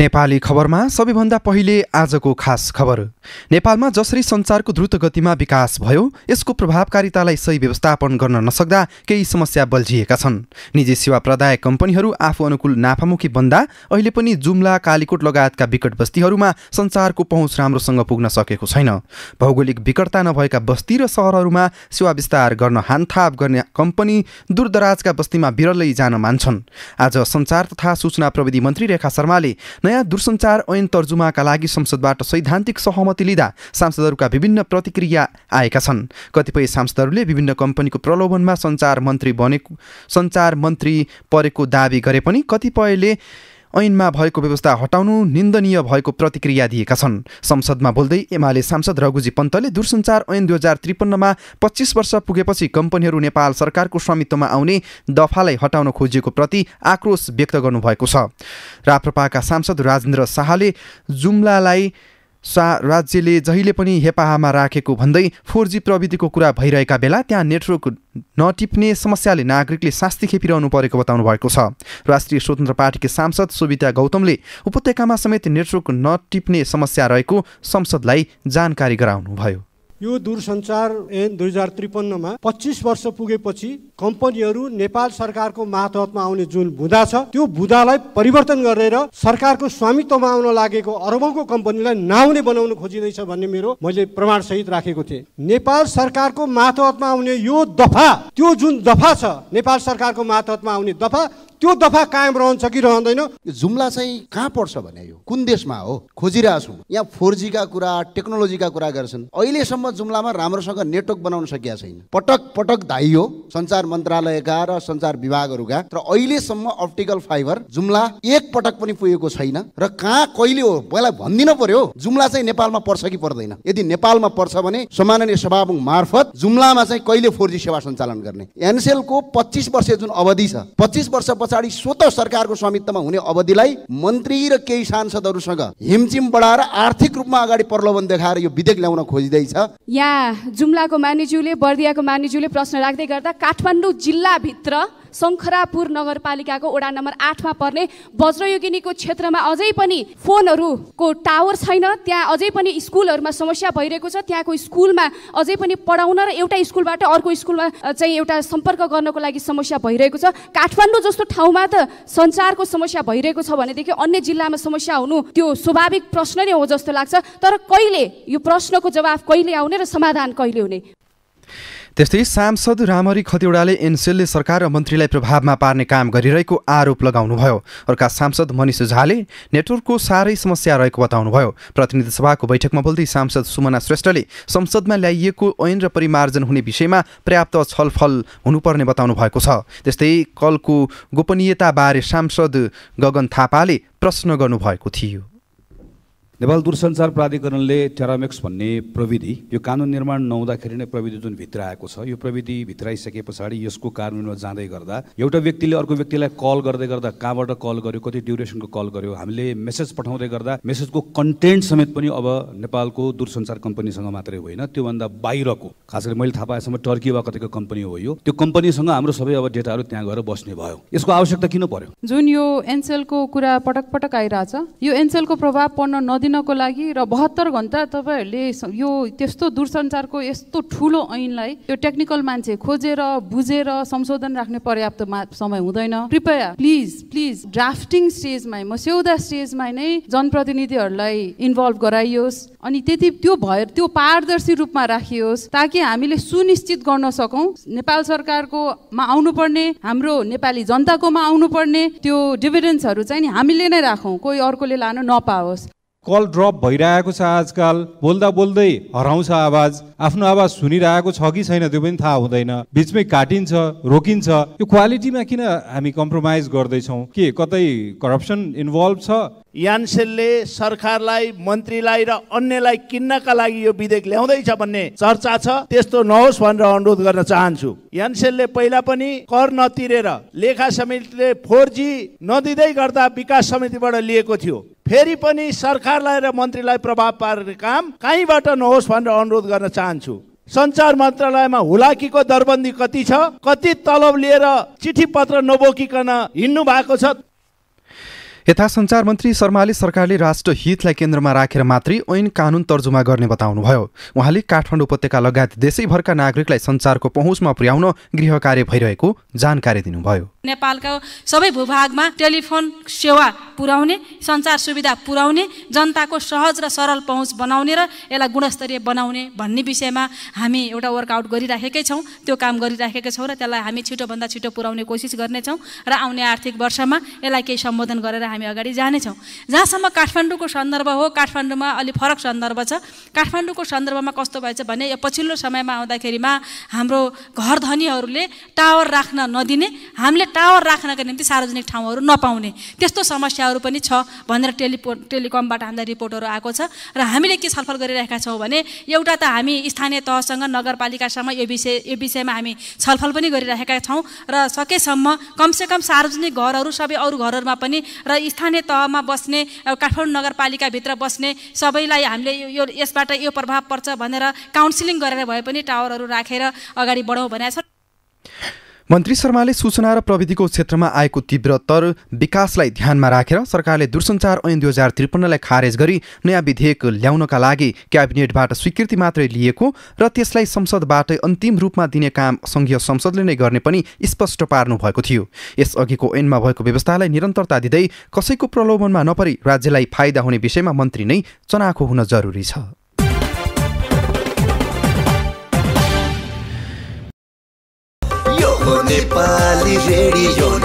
नेपाली खबरमा सबैभन्दा पहिले आजको खास खबर। नेपालमा जसरी सञ्चारको द्रुत गतिमा विकास भयो, यसको प्रभावकारितालाई सही व्यवस्थापन गर्न नसक्दा केही समस्या बल्झिएका छन्। निजी सेवा प्रदायक कम्पनीहरू आफू अनुकूल नाफामुखी बन्दा अहिले पनि जुम्ला, कालीकोट लगायतका विकट बस्तीहरूमा सञ्चारको पहुँच राम्रोसँग पुग्न सकेको छैन। भौगोलिक विकटता नभएका बस्ती र शहरहरूमा सेवा विस्तार गर्न हानथाप गर्ने कम्पनी दूरदराजका बस्तीमा विरलै जान मान्छन्। आज सञ्चार तथा सूचना प्रविधि मन्त्री रेखा शर्माले नयाँ दूरसञ्चार ऐन तर्जुमाका लागि संसदबाट सैद्धान्तिक सहमति लिँदा सांसदहरूका विभिन्न प्रतिक्रिया आएका छन्। कतिपय सांसदहरूले विभिन्न कम्पनीको प्रलोभनमा सञ्चार मन्त्री परेको दावी गरे पनि कतिपयले ऐनमा भएको व्यवस्था हटाउनु निन्दनीय भएको प्रतिक्रिया दिएका छन्। संसदमा बोल्दै एमाले सांसद रघुजी पन्तले दूरसञ्चार ऐन 2053मा 25 वर्ष पुगेपछि कम्पनीहरू नेपाल सरकारको स्वामित्वमा आउने दफालाई हटाउन खोजिएको प्रति आक्रोश व्यक्त गर्नुभएको छ। राप्रपाका सांसद राजेन्द्र शाहले जुम्लालाई राज्यले जहिले पनि हेपाहामा राखेको भन्दै 4G प्रविधिको कुरा भइरहेका बेला त्यहाँ नेटवर्क नटिप्ने समस्याले नागरिकले शास्ति खेपिरहनु परेको बताउनु भएको छ। राष्ट्रिय स्वतन्त्र पार्टीकी सांसद सुबिता गौतमले उपत्यकामा समेत नेटवर्क नटिप्ने समस्या रहेको संसदलाई जानकारी गराउनुभयो। यो दूरसञ्चार ऐन 2053मा 25 वर्ष पुगेपछि कम्पनीहरू नेपाल सरकारको मातहतमा आउने जुन बुँदा छ, त्यो बुँदालाई परिवर्तन गरेर सरकारको स्वामित्वमा आउन लागेको अरबौंको कम्पनीलाई नआउने बनाउन खोजिँदैछ भन्ने मेरो मैले प्रमाण सहित राखेको थिएँ। नेपाल सरकारको मातहतमा आउने यो दफा, त्यो जुन दफा छ नेपाल सरकारको मातहतमा आउने दफा, त्यो दफा कायम रहन्छ कि रहँदैन। जुम्ला चाहिँ कहाँ पर्छ भने यो कुन देशमा हो खोजिरहेको छु। यहाँ 4G का कुरा, टेक्नोलोजी का कुरा गर्छन्, अहिलेसम्म जुम्लामा राम्रोसँग नेटवर्क बनाउन सकिएको छैन। पटक पटक धाइयो सञ्चार मन्त्रालयका र सञ्चार विभागहरूका, तर अहिलेसम्म अप्टिकल फाइबर जुम्ला एक पटक पनि पुगेको छैन। र कहाँ कहिले हो पहिला भन्दिन पर्यो। जुम्ला चाहिँ नेपालमा पर्छ कि पर्दैन? यदि नेपालमा पर्छ भने सम्माननीय सभामुख मार्फत जुम्लामा चाहिँ कहिले 4G सेवा सञ्चालन गर्ने? एनसेलको 25 वर्ष जुन अवधि छ, 25 वर्ष पछाडि स्वतः सरकारको स्वामित्वमा हुने अवधिलाई मन्त्री र केही सांसदहरूसँग हिमचिम बढाएर आर्थिक रूपमा अगाडि प्रलोभन देखाएर यो विधेयक ल्याउन खोजिदैछ। यहाँ जुम्लाको मानिज्यूले, बर्दियाको मानिज्यूले प्रश्न राख्दै गर्दा काठमाडौँ जिल्लाभित्र शंखरापुर नगरपालिकाको वडा नम्बर 8मा पर्ने वज्रयोगिनीको क्षेत्रमा अझै पनि फोनहरूको टावर छैन। त्यहाँ अझै पनि स्कुलहरूमा समस्या भइरहेको छ। त्यहाँको स्कुलमा अझै पनि पढाउन र एउटा स्कुलबाट अर्को स्कुलमा चाहिँ एउटा सम्पर्क गर्नको लागि समस्या भइरहेको छ। काठमाडौँ जस्तो ठाउँमा त सञ्चारको समस्या भइरहेको छ भनेदेखि अन्य जिल्लामा समस्या हुनु त्यो स्वाभाविक प्रश्न नै हो जस्तो लाग्छ। तर कहिले यो प्रश्नको जवाफ कहिले आउने र समाधान कहिले हुने? त्यस्तै सांसद रामहरि खतिवड़ाले एनसेलले सरकार र मन्त्रीलाई प्रभावमा पार्ने काम गरिरहेको आरोप लगाउनुभयो। अर्का सांसद मनिष झाले नेटवर्कको साह्रै समस्या रहेको बताउनुभयो। प्रतिनिधि सभाको बैठकमा बोल्दै सांसद सुमना श्रेष्ठले संसदमा ल्याइएको ऐन र परिमार्जन हुने विषयमा पर्याप्त छलफल हुनुपर्ने बताउनु भएको छ। त्यस्तै कलको गोपनीयताबारे सांसद गगन थापाले प्रश्न गर्नुभएको थियो। नेपाल दूरसञ्चार प्राधिकरणले टेरामेक्स भन्ने प्रविधि, यो कानुन निर्माण नहुँदाखेरि नै प्रविधि जुन भित्र आएको छ, यो प्रविधि भित्राइसके पछाडि यसको कार्यान्वयनमा जाँदै गर्दा एउटा व्यक्तिले अर्को व्यक्तिलाई कल गर्दै गर्दा कहाँबाट कल गर्यो, कति ड्युरेसनको कल गर्यो, हामीले मेसेज पठाउँदै गर्दा मेसेजको कन्टेन्ट समेत पनि अब नेपालको दूरसञ्चार कम्पनीसँग मात्रै होइन, त्योभन्दा बाहिरको, खास गरी मैले थाहा पाएसम्म टर्की वा कतिको कम्पनी हो यो, त्यो कम्पनीसँग हाम्रो सबै अब डेटाहरू त्यहाँ गएर बस्ने भयो। यसको आवश्यकता किन पर्यो? जुन यो एनसेलको कुरा पटक पटक आइरहेछ, यो एनसेलको प्रभाव पर्न दिनको लागि र 72 घण्टा तपाईहरुले यो त्यस्तो दूरसञ्चारको यस्तो ठूलो ऐनलाई यो टेक्निकल मान्छे खोजेर बुझेर संशोधन राख्ने पर्याप्त समय हुँदैन। कृपया प्लिज ड्राफ्टिङ स्टेजमा, मस्यौदा स्टेजमा नै जनप्रतिनिधिहरुलाई इन्भल्भ गराइयोस् अनि त्यो पारदर्शी रूपमा राखियोस् ताकि हामीले सुनिश्चित गर्न सकौं नेपाल सरकारकोमा आउनुपर्ने, हाम्रो नेपाली जनताकोमा आउनुपर्ने त्यो डिभिडेन्ड्सहरु चाहिँ नि हामीले नै राखौं, कोही अर्कोले लान नपाओस्। कल ड्रप भइरहेको छ आजकल, बोल्दा बोल्दै हराउँछ आवाज, आफ्नो आवाज सुनिरहेको छ कि छैन त्यो पनि थाहा हुँदैन, बिचमै काटिन्छ, रोकिन्छ। यो क्वालिटीमा किन हामी कम्प्रोमाइज गर्दैछौँ? के कतै करप्सन इन्भल्भ छ? एनसेलले सरकारलाई, मन्त्रीलाई र अन्यलाई किन्नका लागि यो विधेयक ल्याउँदैछ भन्ने चर्चा छ, त्यस्तो नहोस् भनेर अनुरोध गर्न चाहन्छु। एनसेलले पहिला पनि कर नतिरेर लेखा समितिले 4G नदिँदै गर्दा विकास समितिबाट लिएको थियो, फेरि पनि सरकारलाई र मन्त्रीलाई प्रभाव पार्ने काम कहीँबाट नहोस् भनेर अनुरोध गर्न चाहन्छु। सञ्चार मन्त्रालयमा हुलाकीको दरबन्दी कति छ, कति तलब लिएर चिठी पत्र नबोकिकन हिँड्नु भएको छ? यता सञ्चार मन्त्री शर्माले सरकारले राष्ट्रहितलाई केन्द्रमा राखेर मात्रै ऐन कानून तर्जुमा गर्ने बताउनुभयो। उहाँले काठमाडौँ उपत्यका लगायत देशैभरका नागरिकलाई सञ्चारको पहुँचमा पुर्याउन गृह कार्य भइरहेको जानकारी दिनुभयो। नेपालका सबै भूभागमा टेलिफोन सेवा पुर्याउने, सञ्चार सुविधा पुर्याउने, जनताको सहज र सरल पहुँच बनाउने र यसलाई गुणस्तरीय बनाउने भन्ने विषयमा हामी एउटा वर्कआउट गरिराखेकै छौं, त्यो काम गरिराखेकै छौं र त्यसलाई हामी छिटो भन्दा छिटो पुर्याउने कोसिस गर्नेछौं र आउने आर्थिक वर्षमा यसलाई केही सम्बोधन गरेर हामी अगाडि जानेछौं। जहाँसम्म काठमाडौँको सन्दर्भ हो, काठमाडौँमा अलि फरक सन्दर्भ छ। काठमाडौँको सन्दर्भमा कस्तो भएछ भने यो पछिल्लो समयमा आउँदाखेरिमा हाम्रो घर धनीहरूले टावर राख्न नदिने, हामीले टावर राख्नका निम्ति सार्वजनिक ठाउँहरू नपाउने त्यस्तो समस्याहरू पनि छ भनेर टेलिकमबाट हामीलाई रिपोर्टहरू आएको छ र हामीले के छलफल गरिरहेका छौँ भने एउटा त हामी स्थानीय तहसँग नगरपालिकासँग यो विषयमा हामी छलफल पनि गरिरहेका छौँ र सकेसम्म कमसेकम सार्वजनिक घरहरू सबै अरू घरहरूमा पनि र स्थानीय तहमा बस्ने काठमाडौँ नगरपालिकाभित्र बस्ने सबैलाई हामीले यो यसबाट यो प्रभाव पर्छ भनेर काउन्सिलिङ गरेर भए पनि टावरहरू राखेर अगाडि बढौँ भनेको छ। मन्त्री शर्माले सूचना र प्रविधिको क्षेत्रमा आएको तीव्रतर विकासलाई ध्यानमा राखेर सरकारले दूरसञ्चार ऐन 2053लाई खारेज गरी नयाँ विधेयक ल्याउनका लागि क्याबिनेटबाट स्वीकृति मात्रै लिएको र त्यसलाई संसदबाटै अन्तिम रूपमा दिने काम संघीय संसदले नै गर्ने पनि स्पष्ट पार्नु भएको थियो। यसअघिको ऐनमा भएको व्यवस्थालाई निरन्तरता दिँदै कसैको प्रलोभनमा नपरी राज्यलाई फाइदा हुने विषयमा मन्त्री नै चनाखो हुन जरुरी छ। नेपाली रेडियो।